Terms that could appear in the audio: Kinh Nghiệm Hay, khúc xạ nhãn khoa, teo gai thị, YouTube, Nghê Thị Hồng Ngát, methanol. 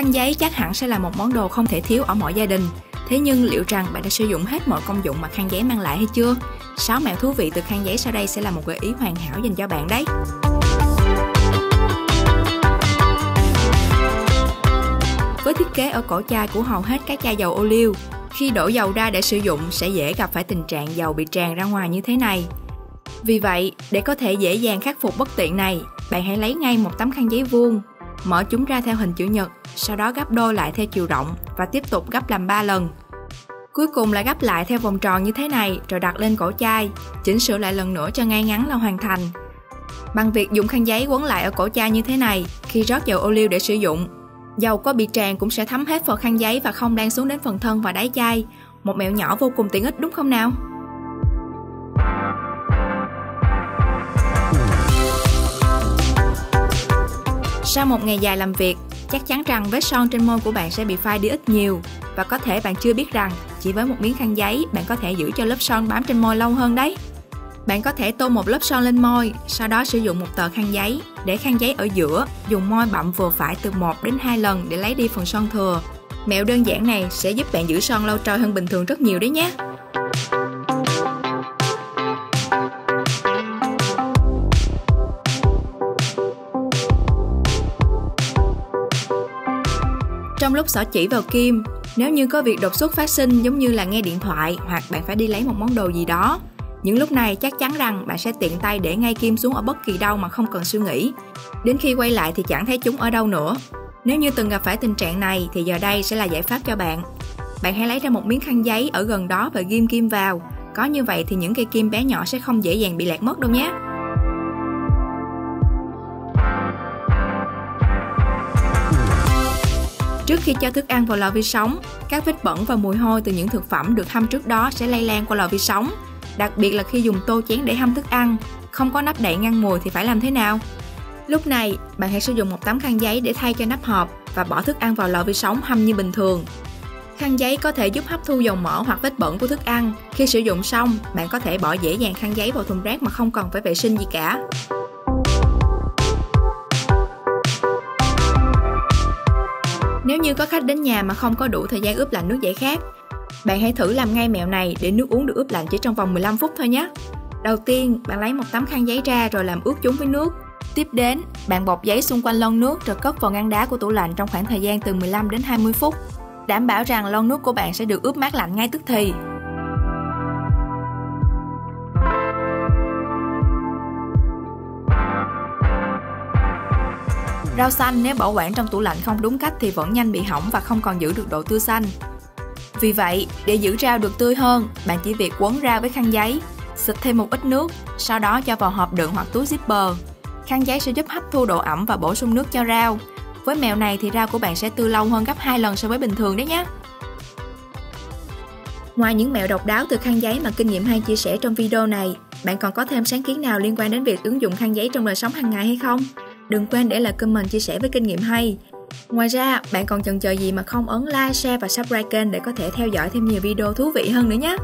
Khăn giấy chắc hẳn sẽ là một món đồ không thể thiếu ở mỗi gia đình. Thế nhưng liệu rằng bạn đã sử dụng hết mọi công dụng mà khăn giấy mang lại hay chưa? 6 mẹo thú vị từ khăn giấy sau đây sẽ là một gợi ý hoàn hảo dành cho bạn đấy. Với thiết kế ở cổ chai của hầu hết các chai dầu ô liu, khi đổ dầu ra để sử dụng sẽ dễ gặp phải tình trạng dầu bị tràn ra ngoài như thế này. Vì vậy, để có thể dễ dàng khắc phục bất tiện này, bạn hãy lấy ngay một tấm khăn giấy vuông, mở chúng ra theo hình chữ nhật, sau đó gấp đôi lại theo chiều rộng và tiếp tục gấp làm 3 lần. Cuối cùng là gấp lại theo vòng tròn như thế này rồi đặt lên cổ chai, chỉnh sửa lại lần nữa cho ngay ngắn là hoàn thành. Bằng việc dùng khăn giấy quấn lại ở cổ chai như thế này, khi rót dầu ô liu để sử dụng, dầu có bị tràn cũng sẽ thấm hết vào khăn giấy và không lan xuống đến phần thân và đáy chai. Một mẹo nhỏ vô cùng tiện ích đúng không nào? Sau một ngày dài làm việc, chắc chắn rằng vết son trên môi của bạn sẽ bị phai đi ít nhiều, và có thể bạn chưa biết rằng chỉ với một miếng khăn giấy bạn có thể giữ cho lớp son bám trên môi lâu hơn đấy. Bạn có thể tô một lớp son lên môi, sau đó sử dụng một tờ khăn giấy, để khăn giấy ở giữa, dùng môi bặm vừa phải từ 1 đến 2 lần để lấy đi phần son thừa. Mẹo đơn giản này sẽ giúp bạn giữ son lâu trôi hơn bình thường rất nhiều đấy nhé. Trong lúc xỏ chỉ vào kim, nếu như có việc đột xuất phát sinh giống như là nghe điện thoại hoặc bạn phải đi lấy một món đồ gì đó, những lúc này chắc chắn rằng bạn sẽ tiện tay để ngay kim xuống ở bất kỳ đâu mà không cần suy nghĩ. Đến khi quay lại thì chẳng thấy chúng ở đâu nữa. Nếu như từng gặp phải tình trạng này thì giờ đây sẽ là giải pháp cho bạn. Bạn hãy lấy ra một miếng khăn giấy ở gần đó và ghim kim vào. Có như vậy thì những cây kim bé nhỏ sẽ không dễ dàng bị lạc mất đâu nhé. Trước khi cho thức ăn vào lò vi sóng, các vết bẩn và mùi hôi từ những thực phẩm được hâm trước đó sẽ lây lan qua lò vi sóng. Đặc biệt là khi dùng tô chén để hâm thức ăn, không có nắp đậy ngăn mùi thì phải làm thế nào? Lúc này, bạn hãy sử dụng một tấm khăn giấy để thay cho nắp hộp và bỏ thức ăn vào lò vi sóng hâm như bình thường. Khăn giấy có thể giúp hấp thu dầu mỡ hoặc vết bẩn của thức ăn. Khi sử dụng xong, bạn có thể bỏ dễ dàng khăn giấy vào thùng rác mà không cần phải vệ sinh gì cả. Nếu như có khách đến nhà mà không có đủ thời gian ướp lạnh nước giải khát, bạn hãy thử làm ngay mẹo này để nước uống được ướp lạnh chỉ trong vòng 15 phút thôi nhé. Đầu tiên, bạn lấy một tấm khăn giấy ra rồi làm ướt chúng với nước. Tiếp đến, bạn bọc giấy xung quanh lon nước rồi cất vào ngăn đá của tủ lạnh trong khoảng thời gian từ 15 đến 20 phút. Đảm bảo rằng lon nước của bạn sẽ được ướp mát lạnh ngay tức thì. Rau xanh nếu bảo quản trong tủ lạnh không đúng cách thì vẫn nhanh bị hỏng và không còn giữ được độ tươi xanh. Vì vậy, để giữ rau được tươi hơn, bạn chỉ việc quấn rau với khăn giấy, xịt thêm một ít nước, sau đó cho vào hộp đựng hoặc túi zipper. Khăn giấy sẽ giúp hấp thu độ ẩm và bổ sung nước cho rau. Với mẹo này thì rau của bạn sẽ tươi lâu hơn gấp 2 lần so với bình thường đấy nhé. Ngoài những mẹo độc đáo từ khăn giấy mà Kinh Nghiệm Hay chia sẻ trong video này, bạn còn có thêm sáng kiến nào liên quan đến việc ứng dụng khăn giấy trong đời sống hàng ngày hay không? Đừng quên để lại comment chia sẻ với Kinh Nghiệm Hay. Ngoài ra, bạn còn chần chờ gì mà không ấn like, share và subscribe kênh để có thể theo dõi thêm nhiều video thú vị hơn nữa nhé!